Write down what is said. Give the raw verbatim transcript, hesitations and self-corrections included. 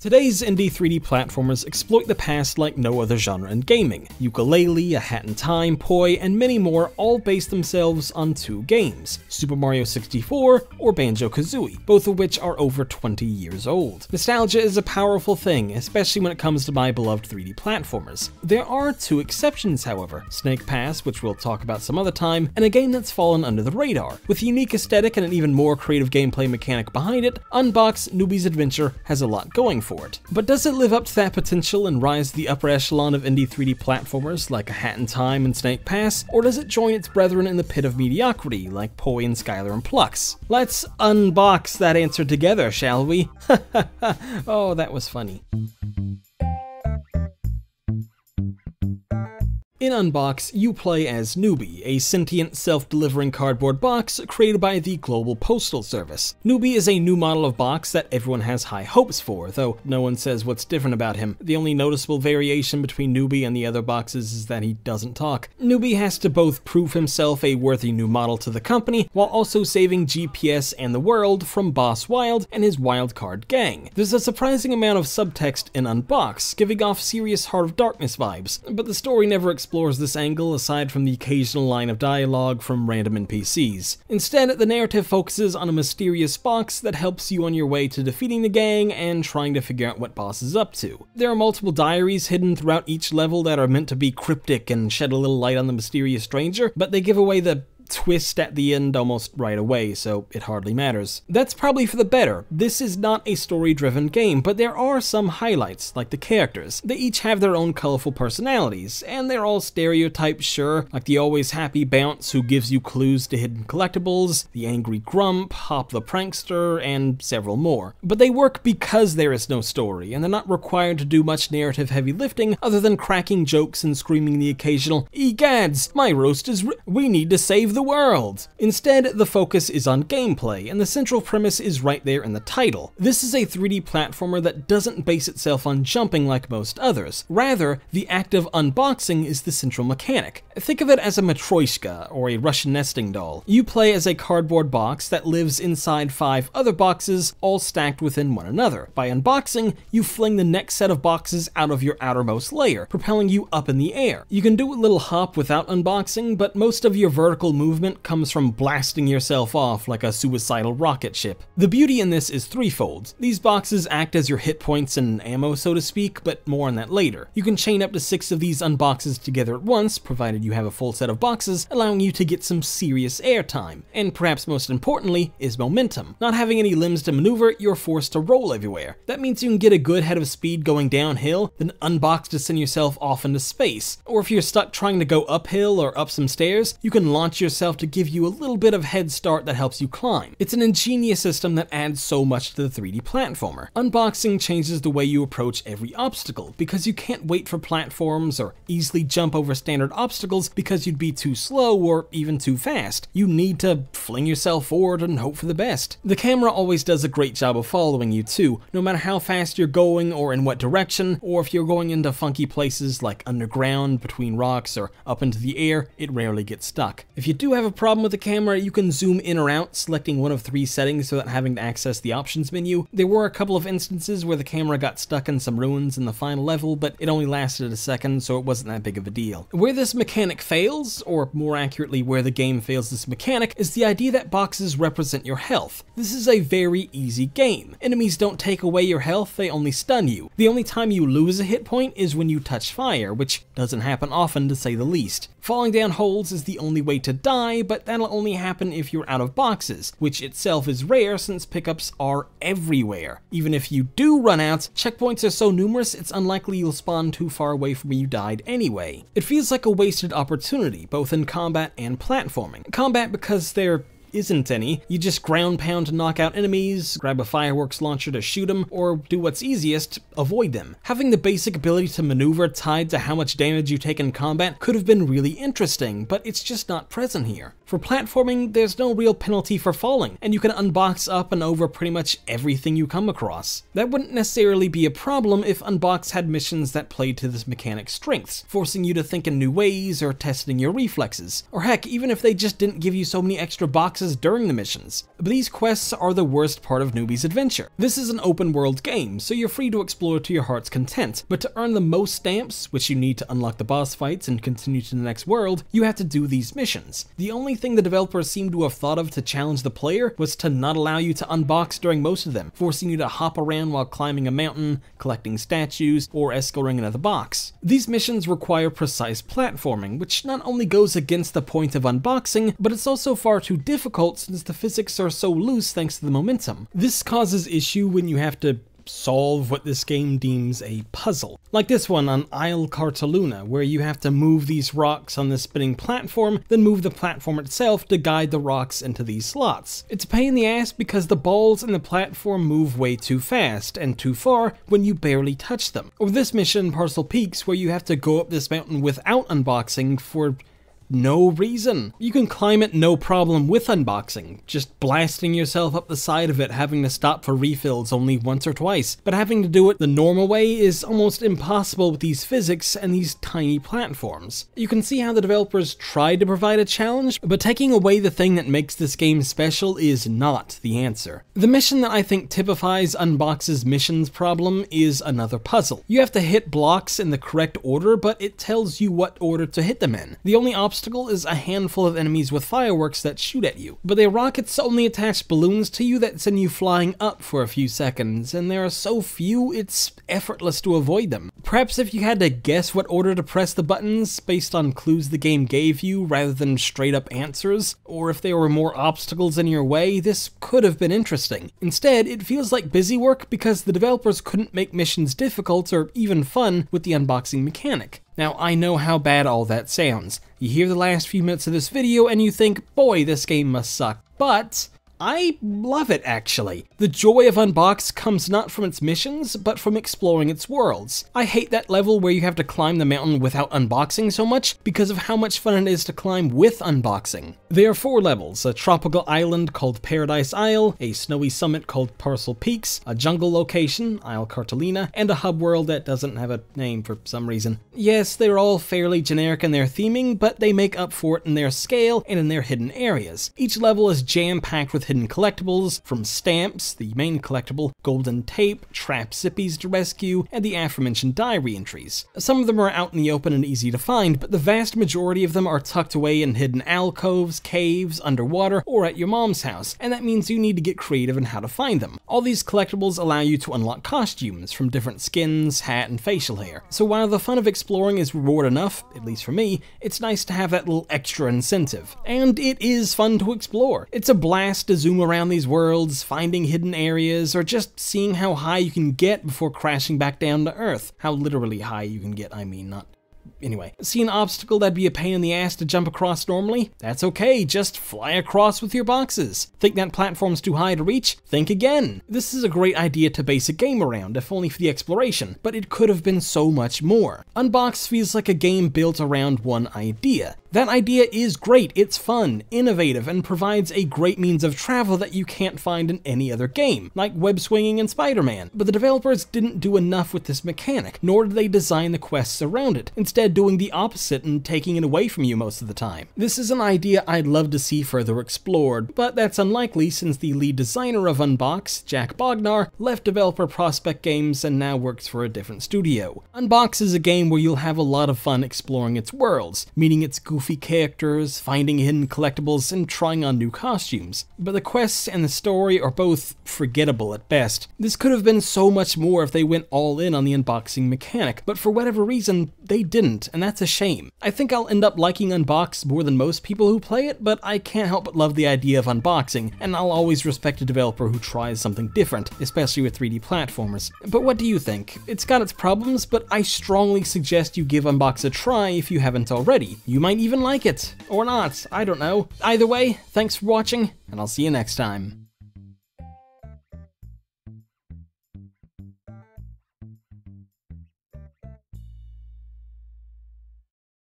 Today's indie three D platformers exploit the past like no other genre in gaming. Yooka-Laylee, A Hat in Time, Poi, and many more all base themselves on two games, Super Mario sixty-four or Banjo Kazooie, both of which are over twenty years old. Nostalgia is a powerful thing, especially when it comes to my beloved three D platformers. There are two exceptions, however, Snake Pass, which we'll talk about some other time, and a game that's fallen under the radar. With a unique aesthetic and an even more creative gameplay mechanic behind it, Unbox Newbie's Adventure has a lot going for it. For it. But does it live up to that potential and rise to the upper echelon of indie three D platformers like A Hat in Time and Snake Pass, or does it join its brethren in the pit of mediocrity like Poi and Skylar and Plux? Let's unbox that answer together, shall we? Oh, that was funny. In Unbox, you play as Newbie, a sentient, self-delivering cardboard box created by the Global Postal Service. Newbie is a new model of box that everyone has high hopes for, though no one says what's different about him. The only noticeable variation between Newbie and the other boxes is that he doesn't talk. Newbie has to both prove himself a worthy new model to the company, while also saving G P S and the world from Boss Wild and his wildcard gang. There's a surprising amount of subtext in Unbox, giving off serious Heart of Darkness vibes, but the story never explains explores this angle aside from the occasional line of dialogue from random N P Cs. Instead, the narrative focuses on a mysterious box that helps you on your way to defeating the gang and trying to figure out what Boss is up to. There are multiple diaries hidden throughout each level that are meant to be cryptic and shed a little light on the mysterious stranger, but they give away the twist at the end almost right away, so it hardly matters. That's probably for the better. This is not a story-driven game, but there are some highlights, like the characters. They each have their own colorful personalities, and they're all stereotyped, sure, like the always happy Bounce, who gives you clues to hidden collectibles, the angry Grump, Hop the prankster, and several more. But they work because there is no story, and they're not required to do much narrative heavy lifting other than cracking jokes and screaming the occasional, "Egads, my roast is ri- we need to save the The world!" Instead, the focus is on gameplay, and the central premise is right there in the title. This is a three D platformer that doesn't base itself on jumping like most others. Rather, the act of unboxing is the central mechanic. Think of it as a matryoshka, or a Russian nesting doll. You play as a cardboard box that lives inside five other boxes, all stacked within one another. By unboxing, you fling the next set of boxes out of your outermost layer, propelling you up in the air. You can do a little hop without unboxing, but most of your vertical movement Movement comes from blasting yourself off like a suicidal rocket ship. The beauty in this is threefold. These boxes act as your hit points and ammo, so to speak, but more on that later. You can chain up to six of these unboxes together at once, provided you have a full set of boxes, allowing you to get some serious airtime. And perhaps most importantly is momentum. Not having any limbs to maneuver, you're forced to roll everywhere. That means you can get a good head of speed going downhill, then unbox to send yourself off into space. Or if you're stuck trying to go uphill or up some stairs, you can launch yourself to give you a little bit of head start that helps you climb. It's an ingenious system that adds so much to the three D platformer. Unboxing changes the way you approach every obstacle, because you can't wait for platforms or easily jump over standard obstacles because you'd be too slow or even too fast. You need to fling yourself forward and hope for the best. The camera always does a great job of following you too, no matter how fast you're going or in what direction, or if you're going into funky places like underground, between rocks, or up into the air, it rarely gets stuck. If you do have a problem with the camera, you can zoom in or out, selecting one of three settings without having to access the options menu. There were a couple of instances where the camera got stuck in some ruins in the final level, but it only lasted a second, so it wasn't that big of a deal. Where this mechanic fails, or more accurately where the game fails this mechanic, is the idea that boxes represent your health. This is a very easy game. Enemies don't take away your health, they only stun you. The only time you lose a hit point is when you touch fire, which doesn't happen often to say the least. Falling down holes is the only way to die, but that'll only happen if you're out of boxes, which itself is rare since pickups are everywhere. Even if you do run out, checkpoints are so numerous it's unlikely you'll spawn too far away from where you died anyway. It feels like a wasted opportunity, both in combat and platforming. Combat because they're isn't any. You just ground pound to knock out enemies, grab a fireworks launcher to shoot them, or do what's easiest, avoid them. Having the basic ability to maneuver tied to how much damage you take in combat could have been really interesting, but it's just not present here. For platforming, there's no real penalty for falling, and you can unbox up and over pretty much everything you come across. That wouldn't necessarily be a problem if Unbox had missions that played to this mechanic's strengths, forcing you to think in new ways or testing your reflexes. Or heck, even if they just didn't give you so many extra boxes boxes during the missions, but these quests are the worst part of Newbie's Adventure. This is an open world game, so you're free to explore to your heart's content, but to earn the most stamps, which you need to unlock the boss fights and continue to the next world, you have to do these missions. The only thing the developers seem to have thought of to challenge the player was to not allow you to unbox during most of them, forcing you to hop around while climbing a mountain, collecting statues, or escorting another box. These missions require precise platforming, which not only goes against the point of unboxing, but it's also far too difficult since the physics are so loose thanks to the momentum. This causes issue when you have to solve what this game deems a puzzle. Like this one on Isle Cartaluna, where you have to move these rocks on this spinning platform, then move the platform itself to guide the rocks into these slots. It's a pain in the ass because the balls and the platform move way too fast and too far when you barely touch them. Or this mission, Parcel Peaks, where you have to go up this mountain without unboxing for no reason. You can climb it no problem with unboxing, just blasting yourself up the side of it, having to stop for refills only once or twice, but having to do it the normal way is almost impossible with these physics and these tiny platforms. You can see how the developers tried to provide a challenge, but taking away the thing that makes this game special is not the answer. The mission that I think typifies Unbox's missions problem is another puzzle. You have to hit blocks in the correct order, but it tells you what order to hit them in. The only option obstacle is a handful of enemies with fireworks that shoot at you, but their rockets only attach balloons to you that send you flying up for a few seconds, and there are so few it's effortless to avoid them. Perhaps if you had to guess what order to press the buttons based on clues the game gave you rather than straight up answers, or if there were more obstacles in your way, this could have been interesting. Instead, it feels like busy work because the developers couldn't make missions difficult or even fun with the unboxing mechanic. Now, I know how bad all that sounds. You hear the last few minutes of this video and you think, boy, this game must suck. But I love it, actually. The joy of Unbox comes not from its missions, but from exploring its worlds. I hate that level where you have to climb the mountain without unboxing so much because of how much fun it is to climb with unboxing. There are four levels: a tropical island called Paradise Isle, a snowy summit called Parcel Peaks, a jungle location, Isle Cartelina, and a hub world that doesn't have a name for some reason. Yes, they're all fairly generic in their theming, but they make up for it in their scale and in their hidden areas. Each level is jam-packed with hidden collectibles, from stamps, the main collectible, golden tape, trap zippies to rescue, and the aforementioned diary entries. Some of them are out in the open and easy to find, but the vast majority of them are tucked away in hidden alcoves, caves, underwater, or at your mom's house, and that means you need to get creative in how to find them. All these collectibles allow you to unlock costumes from different skins, hat, and facial hair. So while the fun of exploring is reward enough, at least for me, it's nice to have that little extra incentive. And it is fun to explore. It's a blast to zoom around these worlds, finding hidden areas, or just seeing how high you can get before crashing back down to Earth. How literally high you can get, I mean, not... Anyway, see an obstacle that'd be a pain in the ass to jump across normally? That's okay, just fly across with your boxes. Think that platform's too high to reach? Think again. This is a great idea to base a game around, if only for the exploration, but it could have been so much more. Unbox feels like a game built around one idea. That idea is great, it's fun, innovative, and provides a great means of travel that you can't find in any other game, like web swinging and Spider-Man. But the developers didn't do enough with this mechanic, nor did they design the quests around it, instead doing the opposite and taking it away from you most of the time. This is an idea I'd love to see further explored, but that's unlikely since the lead designer of Unbox, Jack Bognar, left developer Prospect Games and now works for a different studio. Unbox is a game where you'll have a lot of fun exploring its worlds, meeting its goofy Goofy characters, finding hidden collectibles, and trying on new costumes. But the quests and the story are both forgettable at best. This could have been so much more if they went all in on the unboxing mechanic, but for whatever reason, they didn't, and that's a shame. I think I'll end up liking Unbox more than most people who play it, but I can't help but love the idea of unboxing, and I'll always respect a developer who tries something different, especially with three D platformers. But what do you think? It's got its problems, but I strongly suggest you give Unbox a try if you haven't already. You might even like it, or not, I don't know. Either way, thanks for watching, and I'll see you next time.